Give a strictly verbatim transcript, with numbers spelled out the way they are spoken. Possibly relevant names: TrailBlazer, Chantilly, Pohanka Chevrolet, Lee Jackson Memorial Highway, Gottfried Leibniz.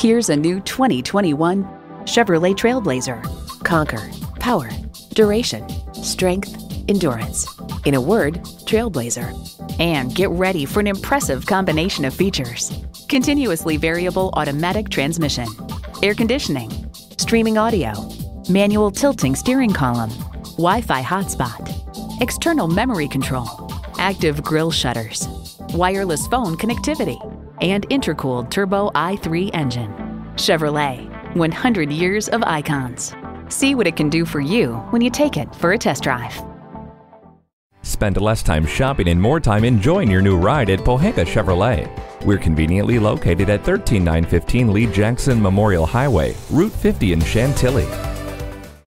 Here's a new twenty twenty-one Chevrolet Trailblazer. Conquer, power, duration, strength, endurance. In a word, Trailblazer. And get ready for an impressive combination of features. Continuously variable automatic transmission, air conditioning, streaming audio, manual tilting steering column, Wi-Fi hotspot, external memory control, active grille shutters, wireless phone connectivity, and intercooled turbo I three engine. Chevrolet, one hundred years of icons. See what it can do for you when you take it for a test drive. Spend less time shopping and more time enjoying your new ride at Pohanka Chevrolet. We're conveniently located at one three nine one five Lee Jackson Memorial Highway, Route fifty in Chantilly.